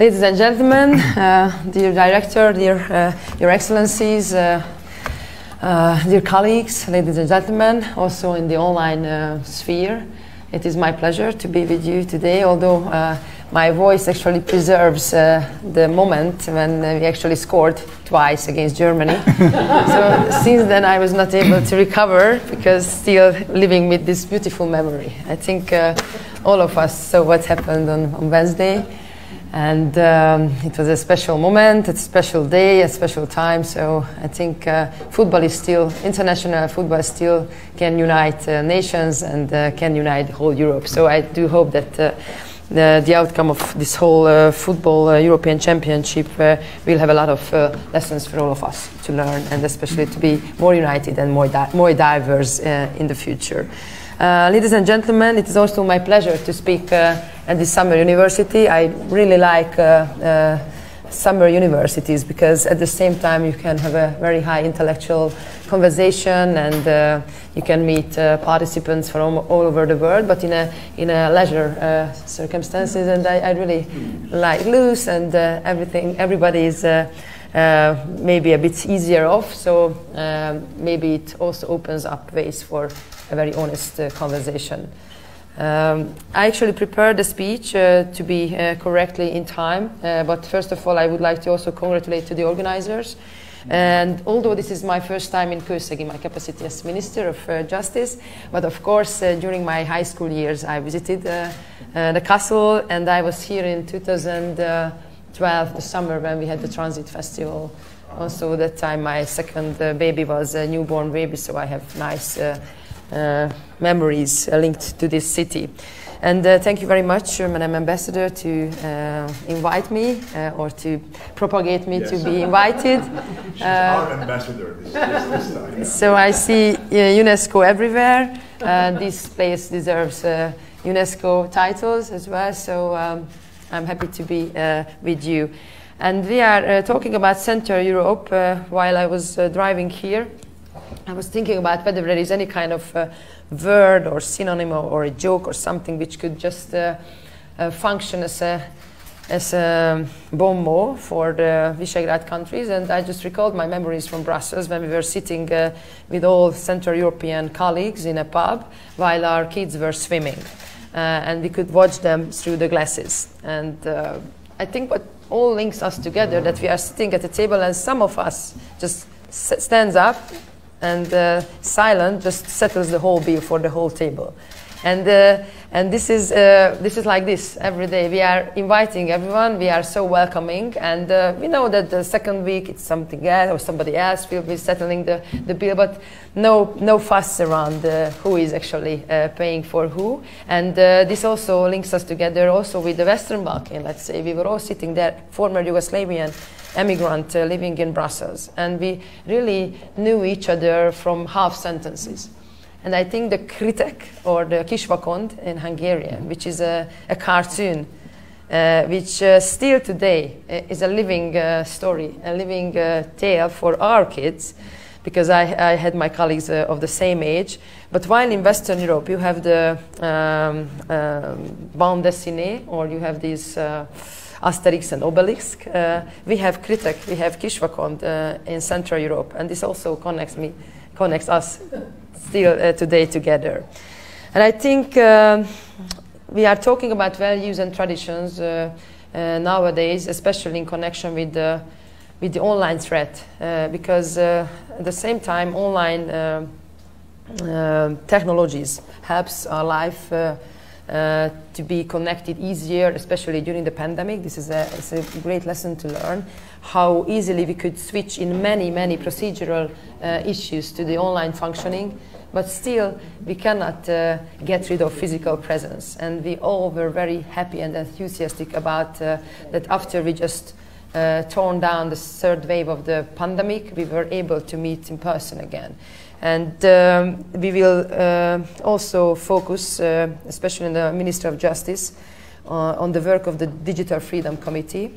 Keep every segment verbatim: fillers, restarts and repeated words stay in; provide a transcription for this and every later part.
Ladies and gentlemen, uh, dear director, dear uh, your excellencies, uh, uh, dear colleagues, ladies and gentlemen, also in the online uh, sphere, it is my pleasure to be with you today, although uh, my voice actually preserves uh, the moment when uh, we actually scored twice against Germany. So since then I was not able to recover, because still living with this beautiful memory. I think uh, all of us saw what happened on, on Wednesday, and um, it was a special moment, a special day, a special time. So I think uh, football is still, international football still can unite uh, nations and uh, can unite whole Europe. So I do hope that uh, The, the outcome of this whole uh, football uh, European Championship uh, will have a lot of uh, lessons for all of us to learn, and especially to be more united and more, di more diverse uh, in the future. Uh, ladies and gentlemen, it is also my pleasure to speak uh, at the Summer University. I really like uh, uh, summer universities, because at the same time you can have a very high intellectual conversation, and uh, you can meet uh, participants from all over the world, but in a in a leisure uh, circumstances. And I, I really like loose, and uh, everything. Everybody is uh, uh, maybe a bit easier off, so um, maybe it also opens up ways for a very honest uh, conversation. Um, I actually prepared the speech uh, to be uh, correctly in time, uh, but first of all I would like to also congratulate to the organizers. And although this is my first time in Kőszeg in my capacity as Minister of uh, Justice, but of course uh, during my high school years I visited uh, uh, the castle, and I was here in two thousand twelve, the summer when we had the Transit Festival. Also that time my second uh, baby was a newborn baby, so I have nice uh, Uh, memories uh, linked to this city. And uh, thank you very much, uh, Madam Ambassador, to uh, invite me uh, or to propagate me, yes, to be invited. She's uh, our ambassador this, this, this time. Yeah. So I see uh, UNESCO everywhere. Uh, this place deserves uh, UNESCO titles as well, so um, I'm happy to be uh, with you. And we are uh, talking about Central Europe. Uh, while I was uh, driving here, I was thinking about whether there is any kind of uh, word or synonym or a joke or something which could just uh, uh, function as a, as a bon mot for the Visegrad countries. And I just recalled my memories from Brussels when we were sitting uh, with all Central European colleagues in a pub while our kids were swimming. Uh, and we could watch them through the glasses. And uh, I think what all links us together, that we are sitting at a table and some of us just s stands up, and uh, silent just settles the whole bill for the whole table. And, uh, and this, is, uh, this is like this every day. We are inviting everyone, we are so welcoming, and uh, we know that the second week it's something else, or somebody else will be settling the, the bill, but no, no fuss around uh, who is actually uh, paying for who. And uh, this also links us together also with the Western Balkan, let's say. We were all sitting there, former Yugoslavian emigrant uh, living in Brussels, and we really knew each other from half sentences. And I think the Kritek, or the Kishvakond in Hungarian, which is a, a cartoon, uh, which uh, still today is a living uh, story, a living uh, tale for our kids, because I, I had my colleagues uh, of the same age. But while in Western Europe you have the um, uh, bande dessinée, or you have these uh, Asterix and Obelix, uh, we have Kritek, we have Kishvakond uh, in Central Europe, and this also connects me, connects us still uh, today together. And I think uh, we are talking about values and traditions uh, uh, nowadays, especially in connection with the, with the online threat, uh, because uh, at the same time online uh, uh, technologies helps our life uh, Uh, to be connected easier, especially during the pandemic. This is a, it's a great lesson to learn, how easily we could switch in many, many procedural uh, issues to the online functioning, but still we cannot uh, get rid of physical presence. And we all were very happy and enthusiastic about uh, that after we just uh, torn down the third wave of the pandemic, we were able to meet in person again. And um, we will uh, also focus, uh, especially in the Minister of Justice, uh, on the work of the Digital Freedom Committee,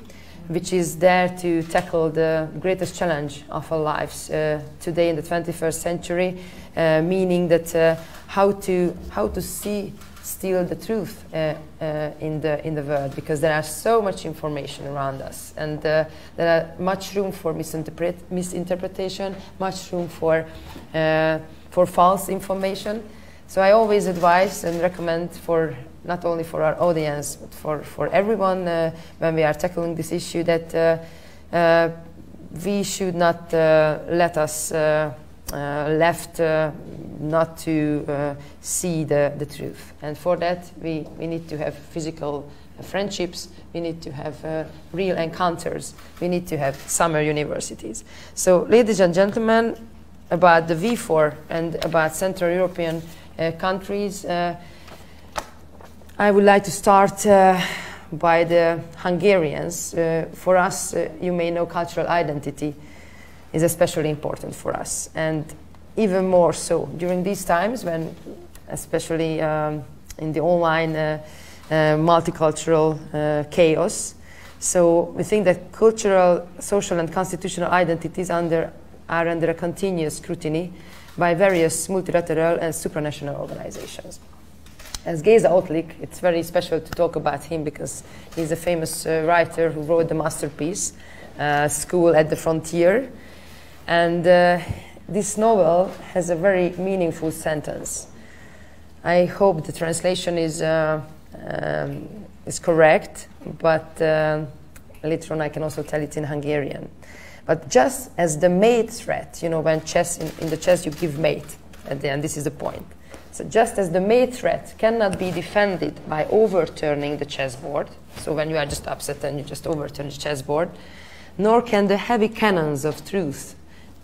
which is there to tackle the greatest challenge of our lives uh, today in the twenty-first century, uh, meaning that uh, how to, how to see still the truth uh, uh, in the in the world, because there are so much information around us, and uh, there are much room for misinterpret misinterpretation, much room for uh, for false information. So I always advise and recommend, for not only for our audience but for for everyone uh, when we are tackling this issue, that uh, uh, we should not uh, let us uh, Uh, left uh, not to uh, see the, the truth. And for that we, we need to have physical uh, friendships, we need to have uh, real encounters, we need to have summer universities. So, ladies and gentlemen, about the V four and about Central European uh, countries, uh, I would like to start uh, by the Hungarians. Uh, for us, uh, you may know, cultural identity is especially important for us, and even more so during these times when, especially um, in the online uh, uh, multicultural uh, chaos. So we think that cultural, social and constitutional identities under, are under a continuous scrutiny by various multilateral and supranational organizations. As Geza Otlik, it's very special to talk about him because he's a famous uh, writer who wrote the masterpiece, uh, School at the Frontier. And uh, this novel has a very meaningful sentence. I hope the translation is, uh, um, is correct, but uh, later on I can also tell it in Hungarian. But just as the mate threat, you know, when chess, in, in the chess you give mate at the end, this is the point. So just as the mate threat cannot be defended by overturning the chessboard, so when you are just upset and you just overturn the chessboard, nor can the heavy cannons of truth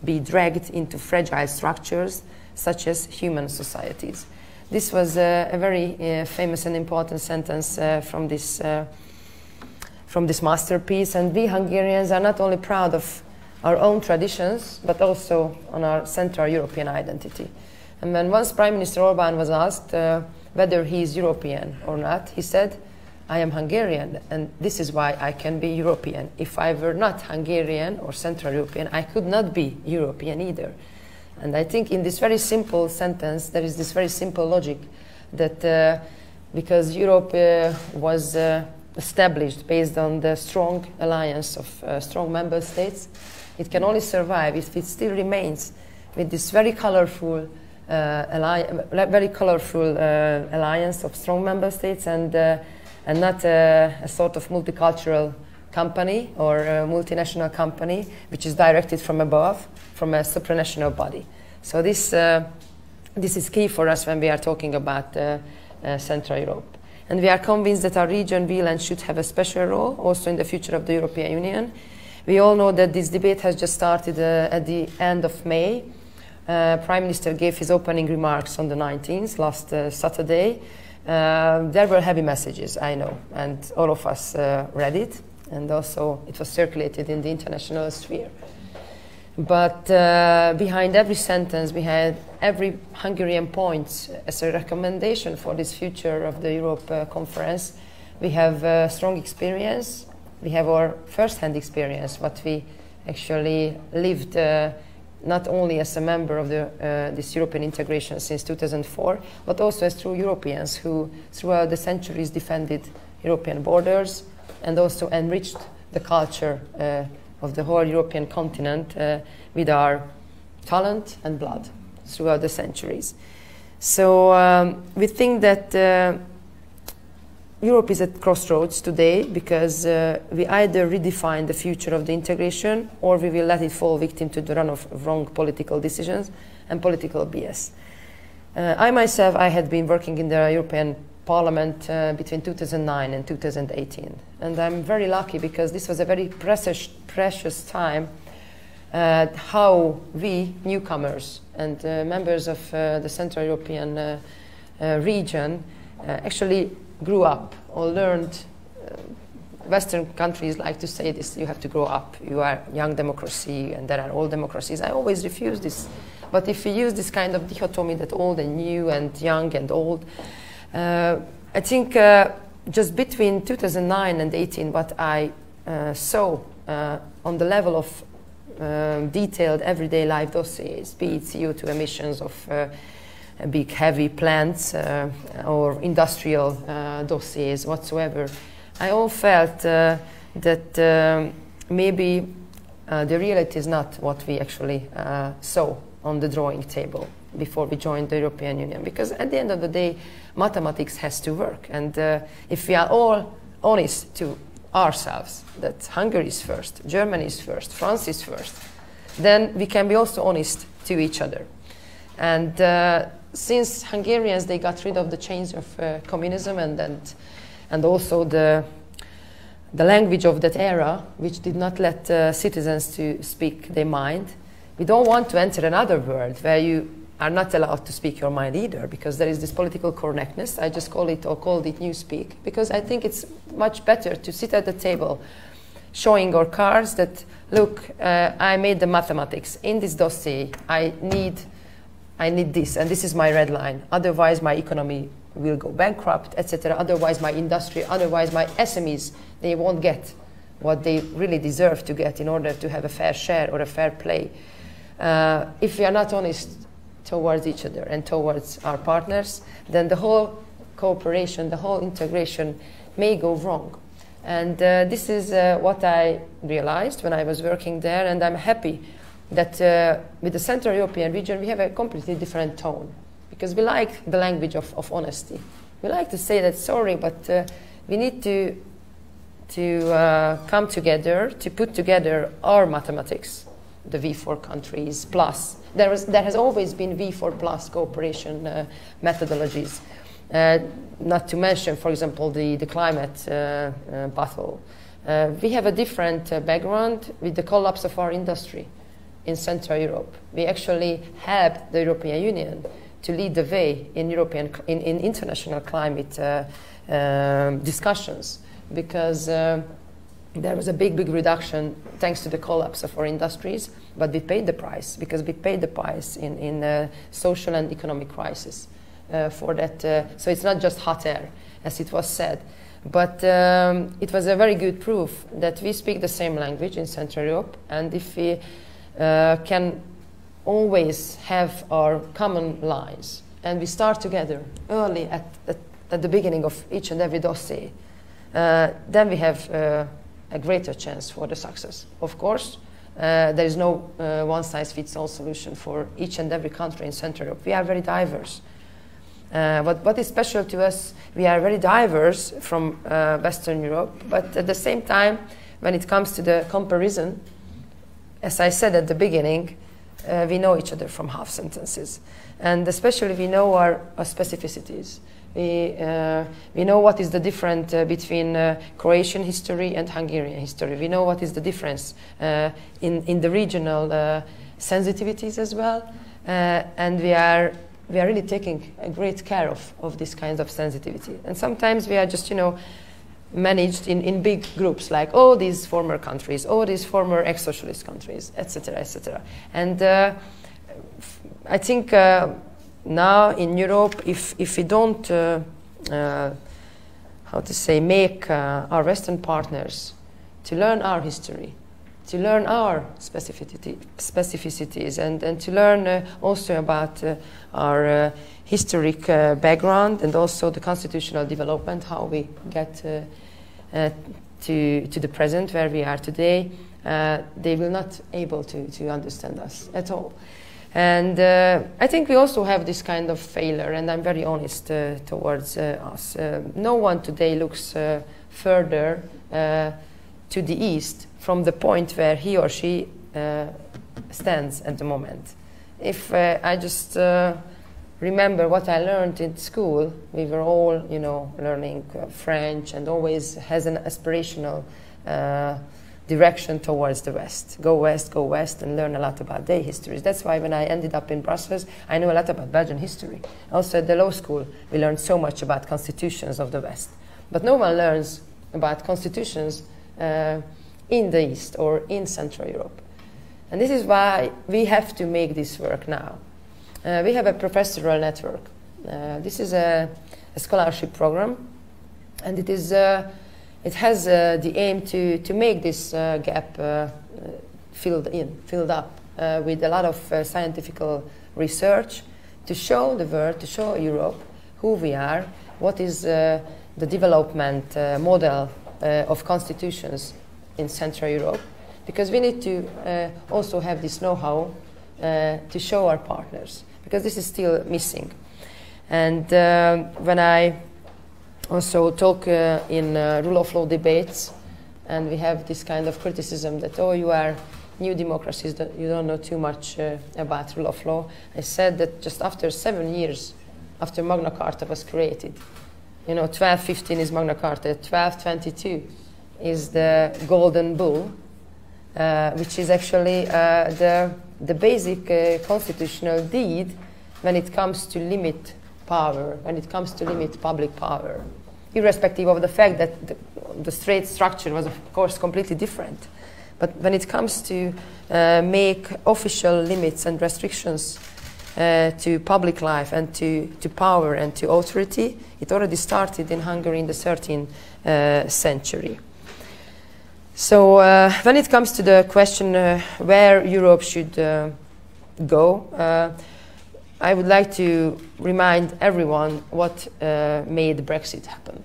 be dragged into fragile structures such as human societies. This was uh, a very uh, famous and important sentence uh, from this uh, from this masterpiece, and we Hungarians are not only proud of our own traditions but also on our Central European identity. And when once Prime Minister Orbán was asked uh, whether he is European or not, he said, "I am Hungarian, and this is why I can be European. If I were not Hungarian or Central European, I could not be European either." And I think in this very simple sentence, there is this very simple logic that uh, because Europe uh, was uh, established based on the strong alliance of uh, strong member states, it can only survive if it still remains with this very colorful uh, alli very colorful uh, alliance of strong member states, and uh, and not uh, a sort of multicultural company or a multinational company which is directed from above, from a supranational body. So this, uh, this is key for us when we are talking about uh, uh, Central Europe. And we are convinced that our region will and should have a special role also in the future of the European Union. We all know that this debate has just started uh, at the end of May. Uh, Prime Minister gave his opening remarks on the nineteenth, last uh, Saturday. Uh, there were heavy messages, I know, and all of us uh, read it, and also it was circulated in the international sphere. But uh, behind every sentence, behind every Hungarian point as a recommendation for this future of the Europe uh, conference, we have uh, strong experience, we have our first-hand experience, what we actually lived uh, not only as a member of the, uh, this European integration since two thousand four, but also as true Europeans who throughout the centuries defended European borders and also enriched the culture uh, of the whole European continent uh, with our talent and blood throughout the centuries. So um, we think that uh, Europe is at crossroads today because uh, we either redefine the future of the integration or we will let it fall victim to the run of wrong political decisions and political B S. Uh, I myself, I had been working in the European Parliament uh, between two thousand nine and two thousand eighteen. And I'm very lucky because this was a very precious, precious time uh, how we, newcomers and uh, members of uh, the Central European uh, uh, region, uh, actually grew up or learned. uh, Western countries like to say this, you have to grow up, you are young democracy and there are old democracies. I always refuse this, but if you use this kind of dichotomy that old and new and young and old, uh, I think uh, just between two thousand nine and eighteen, what I uh, saw uh, on the level of uh, detailed everyday life dossiers, be it C O two emissions of uh, big heavy plants uh, or industrial uh, dossiers whatsoever. I all felt uh, that um, maybe uh, the reality is not what we actually uh, saw on the drawing table before we joined the European Union, because at the end of the day mathematics has to work, and uh, if we are all honest to ourselves that Hungary is first, Germany is first, France is first, then we can be also honest to each other. And uh, since Hungarians, they got rid of the chains of uh, communism and, and, and also the, the language of that era, which did not let uh, citizens to speak their mind, we don't want to enter another world where you are not allowed to speak your mind either, because there is this political correctness. I just call it or called it newspeak, because I think it's much better to sit at the table showing our cards that, look, uh, I made the mathematics. In this dossier, I need, I need this, and this is my red line. Otherwise, my economy will go bankrupt, et cetera. Otherwise, my industry, otherwise, my S M Es, they won't get what they really deserve to get in order to have a fair share or a fair play. Uh, if we are not honest towards each other and towards our partners, then the whole cooperation, the whole integration may go wrong. And uh, this is uh, what I realized when I was working there, and I'm happy that uh, with the Central European region we have a completely different tone, because we like the language of, of honesty. We like to say that, sorry, but uh, we need to, to uh, come together, to put together our mathematics, the V four countries, plus. There, was, there has always been V four plus cooperation uh, methodologies. Uh, not to mention, for example, the, the climate uh, uh, battle. Uh, we have a different uh, background with the collapse of our industry in Central Europe. We actually helped the European Union to lead the way in, European, in, in international climate uh, uh, discussions, because uh, there was a big, big reduction thanks to the collapse of our industries, but we paid the price, because we paid the price in, in uh, social and economic crisis. Uh, for that, uh, so it's not just hot air, as it was said, but um, it was a very good proof that we speak the same language in Central Europe, and if we uh, can always have our common lines, and we start together early at, at, at the beginning of each and every dossier, uh, then we have uh, a greater chance for the success. Of course, uh, there is no uh, one-size-fits-all solution for each and every country in Central Europe. We are very diverse. Uh, but what is special to us, we are very diverse from uh, Western Europe, but at the same time, when it comes to the comparison, as I said at the beginning, uh, we know each other from half sentences. And especially we know our, our specificities. We, uh, we know what is the difference uh, between uh, Croatian history and Hungarian history. We know what is the difference uh, in, in the regional uh, sensitivities as well, uh, and we are we are really taking a great care of, of these kinds of sensitivity. And sometimes we are just, you know, managed in, in big groups, like, oh, these former countries, oh, these former ex-socialist countries, et cetera, et cetera. And uh, I think uh, now in Europe, if, if we don't, uh, uh, how to say, make uh, our Western partners to learn our history, to learn our specificity, specificities, and, and to learn uh, also about uh, our uh, historic uh, background, and also the constitutional development, how we get uh, uh, to, to the present, where we are today, uh, they will not be able to, to understand us at all. And uh, I think we also have this kind of failure, and I'm very honest uh, towards uh, us. Uh, no one today looks uh, further uh, to the east from the point where he or she uh, stands at the moment. If uh, I just uh, remember what I learned in school, we were all, you know, learning uh, French, and always has an aspirational uh, direction towards the West. Go West, go West, and learn a lot about their histories. That's why when I ended up in Brussels, I knew a lot about Belgian history. Also at the law school, we learned so much about constitutions of the West. But no one learns about constitutions uh, in the East or in Central Europe. And this is why we have to make this work now. Uh, we have a professoral network. Uh, this is a, a scholarship program, and it, is, uh, it has uh, the aim to, to make this uh, gap uh, filled in, filled up uh, with a lot of uh, scientific research, to show the world, to show Europe who we are, what is uh, the development uh, model uh, of constitutions in Central Europe, because we need to uh, also have this know-how uh, to show our partners, because this is still missing. And uh, when I also talk uh, in uh, rule of law debates, and we have this kind of criticism that, oh, you are new democracies, that you don't know too much uh, about rule of law. I said that just after seven years, after Magna Carta was created, you know, twelve fifteen is Magna Carta, twelve twenty-two is the Golden Bull, uh, which is actually uh, the, the basic uh, constitutional deed when it comes to limit power, when it comes to limit public power, irrespective of the fact that the, the state structure was, of course, completely different. But when it comes to uh, make official limits and restrictions uh, to public life and to, to power and to authority, it already started in Hungary in the thirteenth uh, century. So uh, when it comes to the question uh, where Europe should uh, go, uh, I would like to remind everyone what uh, made Brexit happen.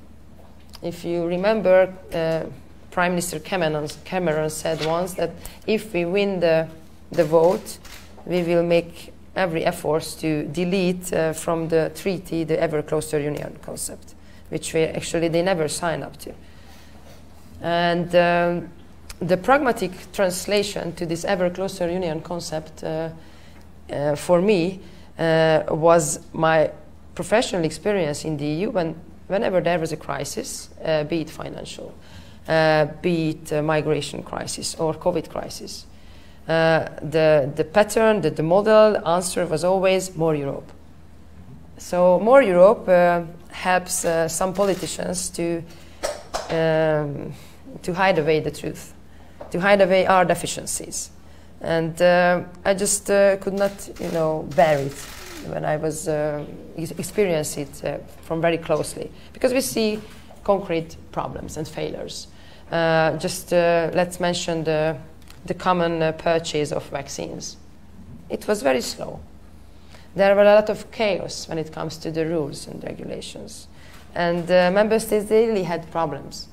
If you remember, uh, Prime Minister Cameron, Cameron said once that if we win the, the vote, we will make every effort to delete uh, from the treaty the ever closer union concept, which we actually they never signed up to. And um, the pragmatic translation to this ever closer union concept uh, uh, for me uh, was my professional experience in the E U when, whenever there was a crisis, uh, be it financial, Uh, be it uh, migration crisis or COVID crisis. Uh, the, the pattern, the, the model answer was always more Europe. So more Europe uh, helps uh, some politicians to, um, to hide away the truth, to hide away our deficiencies. And uh, I just uh, could not, you know, bear it when I was uh, experience it uh, from very closely, because we see concrete problems and failures. Uh, just uh, let's mention the, the common uh, purchase of vaccines. It was very slow. There were a lot of chaos when it comes to the rules and regulations. And uh, member states really had problems.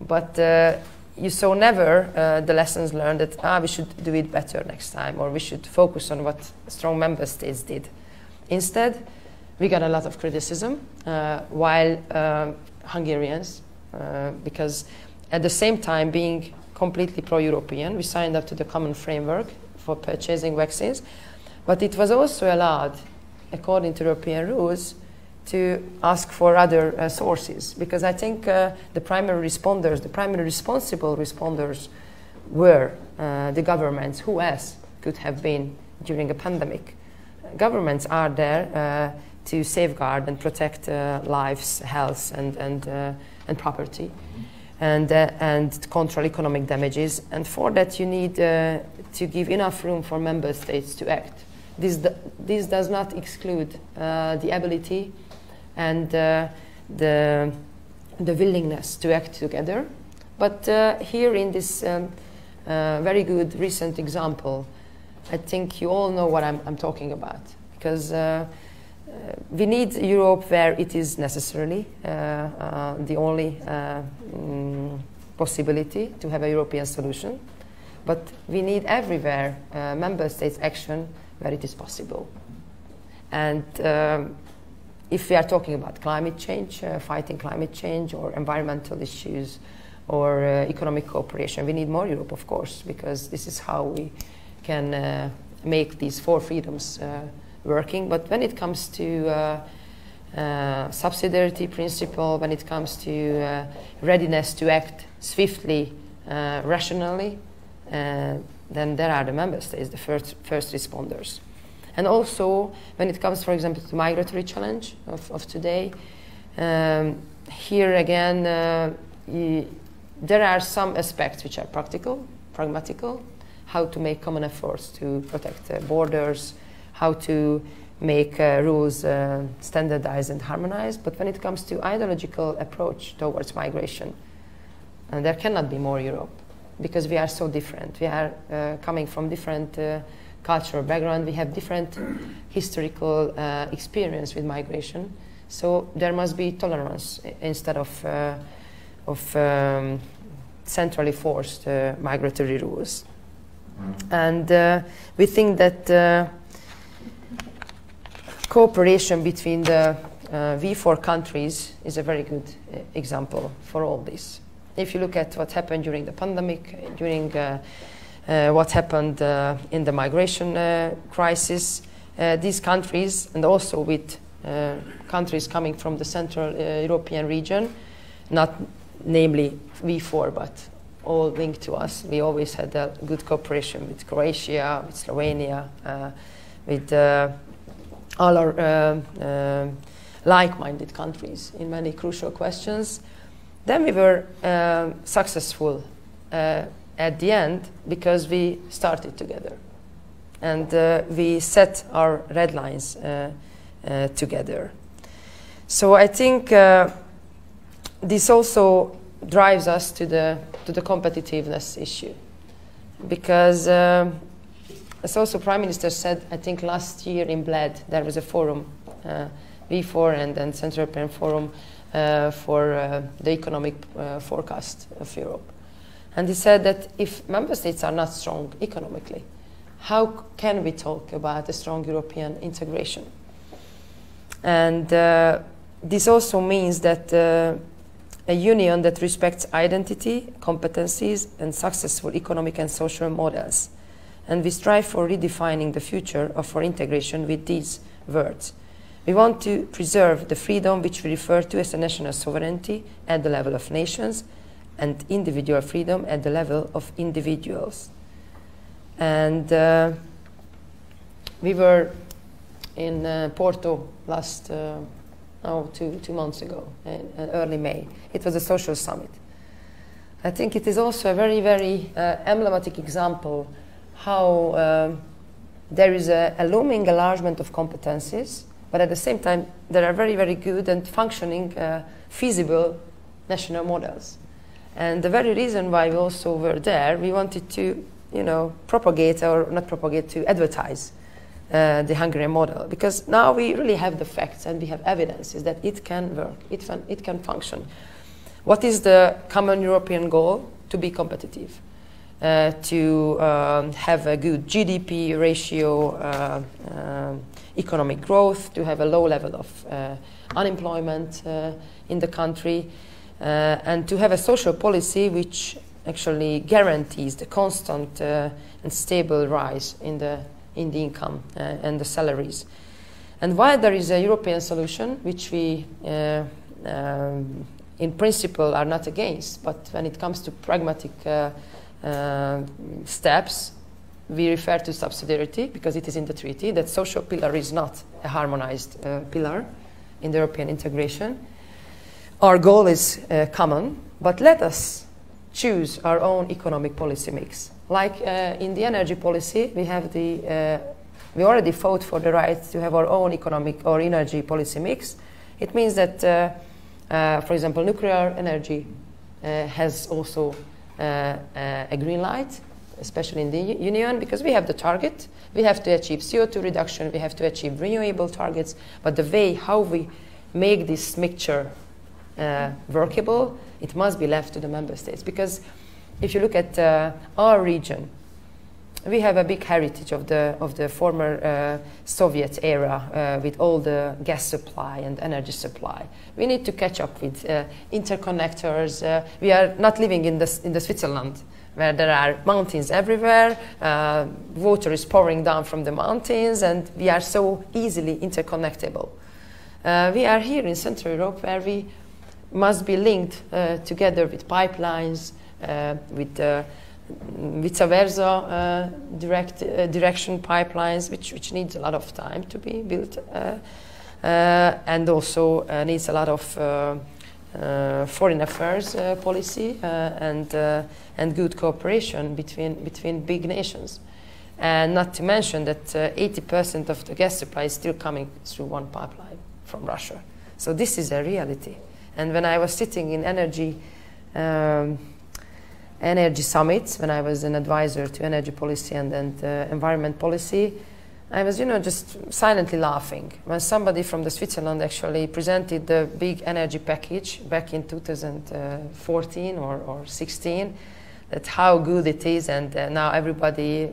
But uh, you saw never uh, the lessons learned that ah, we should do it better next time, or we should focus on what strong member states did. Instead, we got a lot of criticism uh, while um, Hungarians, uh, because at the same time being completely pro-European, we signed up to the common framework for purchasing vaccines, but it was also allowed, according to European rules, to ask for other uh, sources, because I think uh, the primary responders, the primary responsible responders were uh, the governments. Who else could have been during a pandemic? Governments are there uh, to safeguard and protect uh, lives, health, and and uh, and property, and uh, and control economic damages. And for that, you need uh, to give enough room for member states to act. This do, this does not exclude uh, the ability and uh, the the willingness to act together. But uh, here in this um, uh, very good recent example, I think you all know what I'm, I'm talking about, because. Uh, Uh, we need Europe where it is necessarily uh, uh, the only uh, mm, possibility to have a European solution, but we need everywhere uh, member states' action where it is possible. And um, if we are talking about climate change, uh, fighting climate change, or environmental issues, or uh, economic cooperation, we need more Europe, of course, because this is how we can uh, make these four freedoms uh, working. But when it comes to uh, uh, subsidiarity principle, when it comes to uh, readiness to act swiftly, uh, rationally, uh, then there are the member states, the first, first responders. And also, when it comes, for example, to the migratory challenge of, of today, um, here again, uh, you, there are some aspects which are practical, pragmatical, how to make common efforts to protect uh, borders, how to make uh, rules uh, standardized and harmonized. But when it comes to ideological approach towards migration, and there cannot be more Europe, because we are so different. We are uh, coming from different uh, cultural background, we have different historical uh, experience with migration. So there must be tolerance instead of, uh, of um, centrally forced uh, migratory rules. Mm. And uh, we think that uh, cooperation between the uh, V four countries is a very good uh, example for all this. If you look at what happened during the pandemic, during uh, uh, what happened uh, in the migration uh, crisis, uh, these countries, and also with uh, countries coming from the Central uh, European region, not namely V four, but all linked to us, we always had a good cooperation with Croatia, with Slovenia, uh, with uh, all our uh, uh, like-minded countries in many crucial questions. Then we were uh, successful uh, at the end because we started together and uh, we set our red lines uh, uh, together. So I think uh, this also drives us to the, to the competitiveness issue, because uh, as also Prime Minister said, I think last year in Bled there was a forum, uh, V four and then Central European Forum, Uh, for uh, the economic uh, forecast of Europe. And he said that if member states are not strong economically, how can we talk about a strong European integration? And uh, this also means that uh, a union that respects identity, competencies, and successful economic and social models. And we strive for redefining the future of our integration with these words. We want to preserve the freedom which we refer to as a national sovereignty at the level of nations and individual freedom at the level of individuals. And uh, we were in uh, Porto last uh, oh, two, two months ago, in uh, early May. It was a social summit. I think it is also a very, very uh, emblematic example how uh, there is a, a looming enlargement of competencies, but at the same time, there are very, very good and functioning, uh, feasible national models. And the very reason why we also were there, we wanted to, you know, propagate, or not propagate, to advertise uh, the Hungarian model. Because now we really have the facts and we have evidences that it can work, it, fun it can function. What is the common European goal? To be competitive, uh, to um, have a good G D P ratio, uh, uh, economic growth, to have a low level of uh, unemployment uh, in the country, uh, and to have a social policy which actually guarantees the constant uh, and stable rise in the, in the income uh, and the salaries. And while there is a European solution, which we uh, um, in principle are not against, but when it comes to pragmatic uh, uh, steps, we refer to subsidiarity because it is in the treaty that social pillar is not a harmonized uh, pillar in the European integration. Our goal is uh, common, but let us choose our own economic policy mix. Like uh, in the energy policy, we have the uh, we already fought for the right to have our own economic or energy policy mix. It means that, uh, uh, for example, nuclear energy uh, has also uh, uh, a green light, especially in the Union, because we have the target, we have to achieve C O two reduction, we have to achieve renewable targets, but the way how we make this mixture uh, workable, it must be left to the member states. Because if you look at uh, our region, we have a big heritage of the, of the former uh, Soviet era uh, with all the gas supply and energy supply. We need to catch up with uh, interconnectors. Uh, we are not living in the, in the Switzerland, where there are mountains everywhere, uh, water is pouring down from the mountains, and we are so easily interconnectable. Uh, we are here in Central Europe, where we must be linked uh, together with pipelines, uh, with uh, vice versa uh, direct, uh, direction pipelines, which, which needs a lot of time to be built, uh, uh, and also uh, needs a lot of uh, Uh, foreign affairs uh, policy uh, and uh, and good cooperation between between big nations, and not to mention that uh, eighty percent of the gas supply is still coming through one pipeline from Russia. So this is a reality. And when I was sitting in energy um, energy summits when I was an advisor to energy policy and, and uh, environment policy. I was, you know, just silently laughing when somebody from the Switzerland actually presented the big energy package back in two thousand fourteen or, or sixteen, that how good it is, and uh, now everybody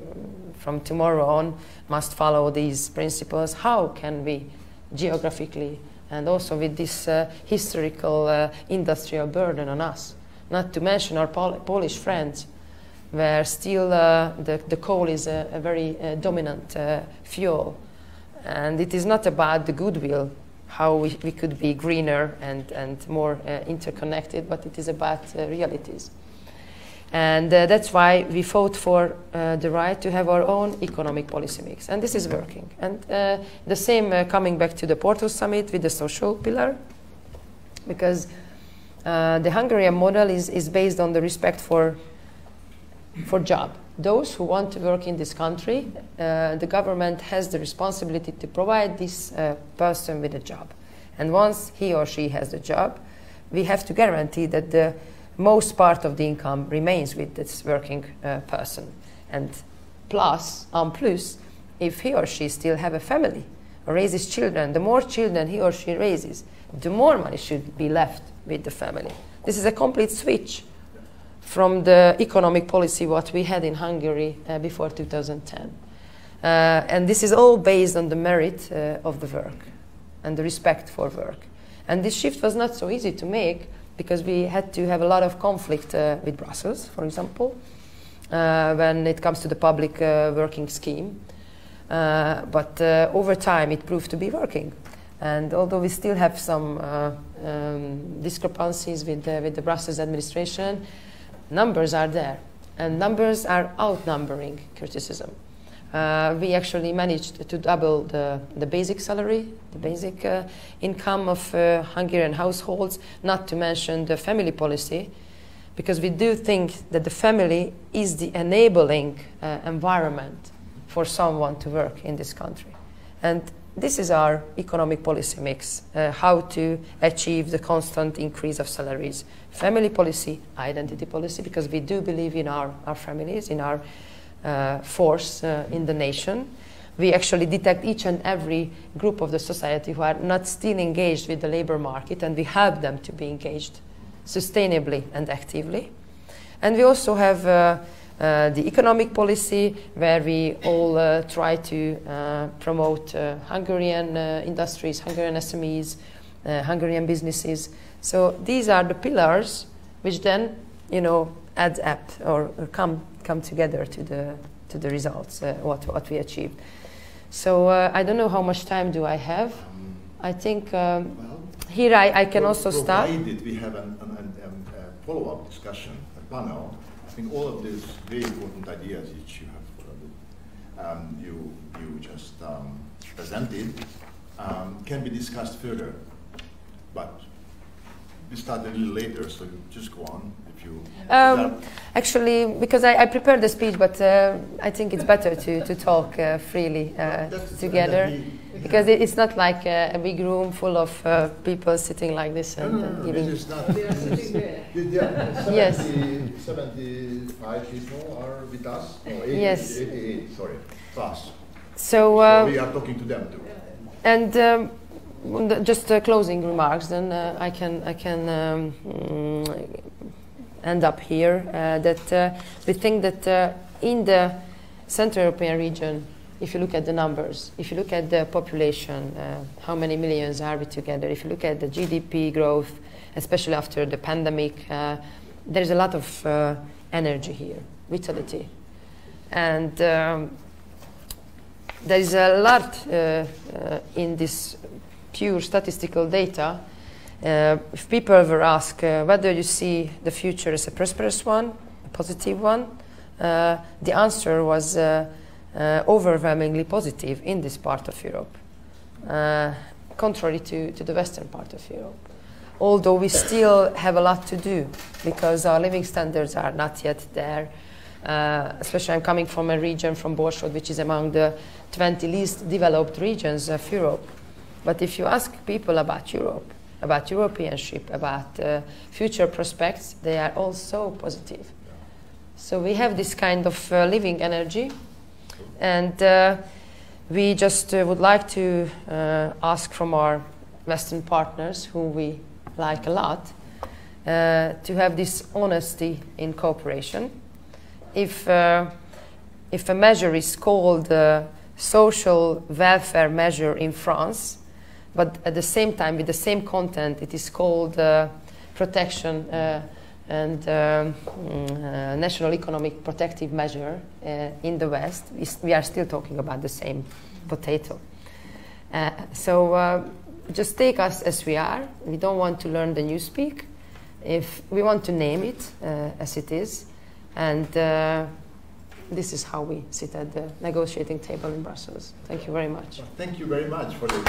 from tomorrow on must follow these principles. How can we geographically and also with this uh, historical uh, industrial burden on us, not to mention our Pol Polish friends, where still uh, the, the coal is a, a very uh, dominant uh, fuel. And it is not about the goodwill, how we, we could be greener and, and more uh, interconnected, but it is about uh, realities. And uh, that's why we fought for uh, the right to have our own economic policy mix. And this is working. And uh, the same uh, coming back to the Porto summit with the social pillar, because uh, the Hungarian model is, is based on the respect for for job. Those who want to work in this country, uh, the government has the responsibility to provide this uh, person with a job. And once he or she has the job, we have to guarantee that the most part of the income remains with this working uh, person. And plus, en plus, if he or she still have a family, or raises children, the more children he or she raises, the more money should be left with the family. This is a complete switch from the economic policy what we had in Hungary uh, before two thousand ten. Uh, and this is all based on the merit uh, of the work and the respect for work. And this shift was not so easy to make, because we had to have a lot of conflict uh, with Brussels, for example, uh, when it comes to the public uh, working scheme. Uh, but uh, over time it proved to be working. And although we still have some uh, um, discrepancies with, uh, with the Brussels administration, numbers are there, and numbers are outnumbering criticism. Uh, we actually managed to double the, the basic salary, the basic uh, income of uh, Hungarian households, not to mention the family policy, because we do think that the family is the enabling uh, environment for someone to work in this country. And this is our economic policy mix, uh, how to achieve the constant increase of salaries. Family policy, identity policy, because we do believe in our, our families, in our uh, force uh, in the nation. We actually detect each and every group of the society who are not still engaged with the labor market, and we help them to be engaged sustainably and actively. And we also have uh, Uh, the economic policy, where we all uh, try to uh, promote uh, Hungarian uh, industries, Hungarian S M Es, uh, Hungarian businesses. So these are the pillars which then, you know, add up or, or come come together to the to the results uh, what what we achieved. So uh, I don't know how much time do I have. I think um, well, here I, I can also stop. Provided we have an, an, an, a follow-up discussion, a panel. I think all of these very important ideas which you have um, you, you just um, presented um, can be discussed further, but we start a little later, so just go on if you... Um, actually, because I, I prepared the speech, but uh, I think it's better to, to talk uh, freely uh, together, we, because it, it's not like uh, a big room full of uh, people sitting like this and no, no, no, eating. This is not, they are sitting there. Yes. seventy-five people are with us? No, eighty, yes. eighty-eight, sorry, plus. So, uh, so we are talking to them too. And. Um, Just uh, closing remarks, then uh, I can I can um, mm, end up here. Uh, that uh, we think that uh, in the Central European region, if you look at the numbers, if you look at the population, uh, how many millions are we together? If you look at the G D P growth, especially after the pandemic, uh, there is a lot of uh, energy here, vitality, and um, there is a lot uh, uh, in this. Pure statistical data. Uh, if people were asked uh, whether you see the future as a prosperous one, a positive one, uh, the answer was uh, uh, overwhelmingly positive in this part of Europe, uh, contrary to, to the Western part of Europe. Although we still have a lot to do, because our living standards are not yet there. Uh, especially I'm coming from a region, from Borsod, which is among the twenty least developed regions of Europe. But if you ask people about Europe, about Europeanship, about uh, future prospects, they are all so positive. So we have this kind of uh, living energy, and uh, we just uh, would like to uh, ask from our Western partners, who we like a lot, uh, to have this honesty in cooperation. If, uh, if a measure is called uh, social welfare measure in France, but at the same time, with the same content, it is called uh, protection uh, and um, uh, national economic protective measure uh, in the West, we are still talking about the same potato. Uh, so uh, just take us as we are. We don't want to learn the new speak. If we want to name it uh, as it is, and uh, this is how we sit at the negotiating table in Brussels. Thank you very much. Well, thank you very much for the